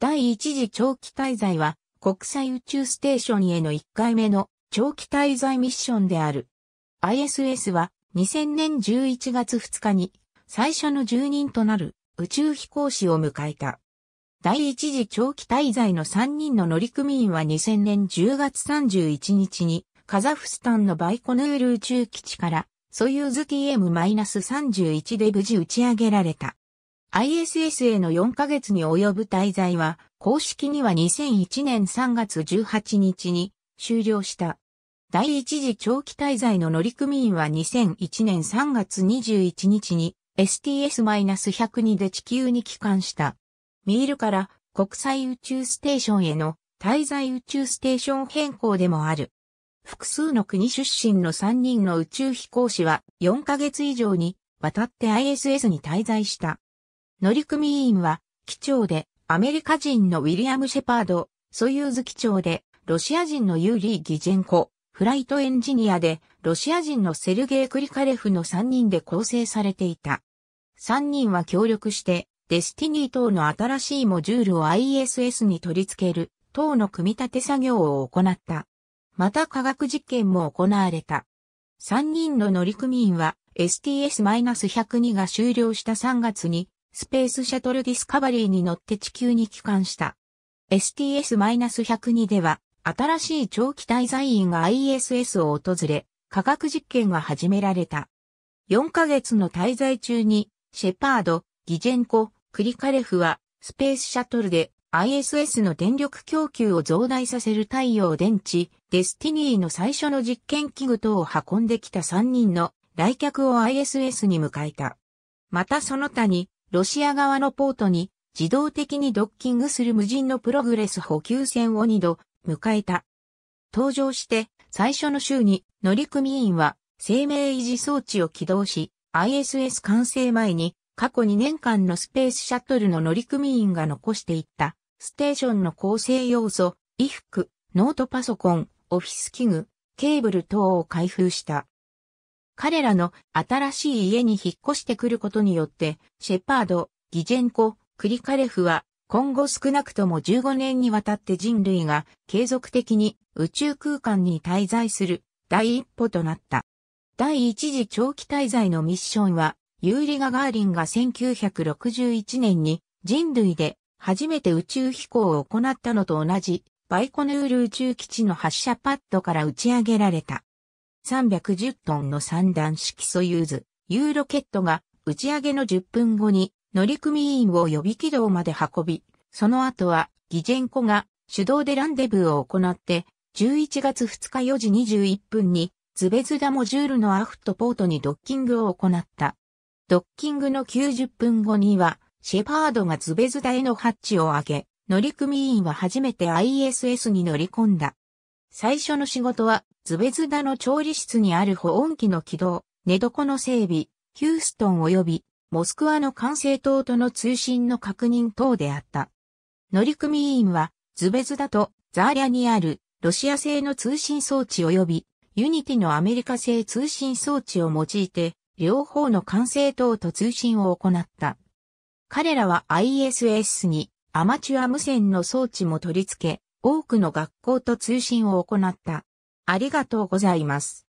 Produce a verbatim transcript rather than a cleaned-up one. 第一次長期滞在は国際宇宙ステーションへのいっかいめの長期滞在ミッションである。アイエスエス はにせんねんじゅういちがつふつかに最初の住人となる宇宙飛行士を迎えた。第一次長期滞在のさんにんの乗組員はにせんねんじゅうがつさんじゅういちにちにカザフスタンのバイコヌール宇宙基地からソユーズ ティーエムさんじゅういち で無事打ち上げられた。アイエスエス へのよんかげつに及ぶ滞在は公式にはにせんいちねんさんがつじゅうはちにちに終了した。第一次長期滞在の乗組員はにせんいちねんさんがつにじゅういちにちに エスティーエスひゃくに で地球に帰還した。ミールから国際宇宙ステーションへの滞在宇宙ステーション変更でもある。複数の国出身のさんにんの宇宙飛行士はよんかげつ以上にわたって アイエスエス に滞在した。乗組員は機長でアメリカ人のウィリアム・シェパード、ソユーズ機長でロシア人のユーリー・ギジェンコ、フライトエンジニアでロシア人のセルゲイ・クリカレフのさんにんで構成されていた。さんにんは協力してデスティニー等の新しいモジュールを アイエスエス に取り付ける等の組み立て作業を行った。また科学実験も行われた。さんにんの乗組員は エスティーエスひゃくに が終了したさんがつにスペースシャトルディスカバリーに乗って地球に帰還した。エスティーエスひゃくに では新しい長期滞在員が アイエスエス を訪れ科学実験が始められた。よんかげつの滞在中にシェパード、ギジェンコ、クリカレフはスペースシャトルで アイエスエス の電力供給を増大させる太陽電池デスティニーの最初の実験器具等を運んできたさんにんの来客を アイエスエス に迎えた。またその他にロシア側のポートに自動的にドッキングする無人のプログレス補給船をにど迎えた。搭乗して最初の週に乗組員は生命維持装置を起動し アイエスエス 完成前に過去にねんかんのスペースシャトルの乗組員が残していった、ステーションの構成要素、衣服、ノートパソコン、オフィス器具、ケーブル等を開封した。彼らの新しい家に引っ越してくることによって、シェパード、ギジェンコ、クリカレフは、今後少なくともじゅうごねんにわたって人類が継続的に宇宙空間に滞在する第一歩となった。第一次長期滞在のミッションは、ユーリ・ガガーリンがせんきゅうひゃくろくじゅういちねんに人類で初めて宇宙飛行を行ったのと同じバイコヌール宇宙基地の発射パッドから打ち上げられた。さんびゃくじゅっトンのさん段式ソユーズ U ロケットが打ち上げのじゅっぷんごに乗組員を予備軌道まで運び、その後はギジェンコが手動でランデブーを行ってじゅういちがつふつかよじにじゅういっぷんにズベズダモジュールのアフトポートにドッキングを行った。ドッキングのきゅうじゅっぷんごには、シェパードがズベズダへのハッチを上げ、乗組員は初めて アイエスエス に乗り込んだ。最初の仕事は、ズベズダの調理室にある保温機の起動、寝床の整備、ヒューストン及び、モスクワの管制塔との通信の確認等であった。乗組員は、ズベズダとザーリャにあるロシア製の通信装置及び、ユニティのアメリカ製通信装置を用いて、両方の管制塔と通信を行った。彼らは アイエスエス にアマチュア無線の装置も取り付け、多くの学校と通信を行った。ありがとうございます。